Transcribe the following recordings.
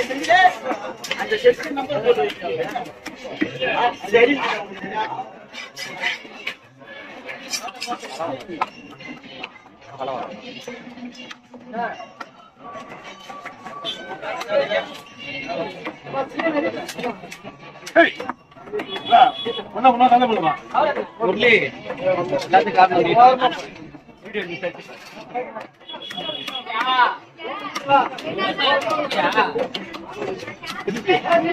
And the section number will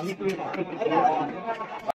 be here.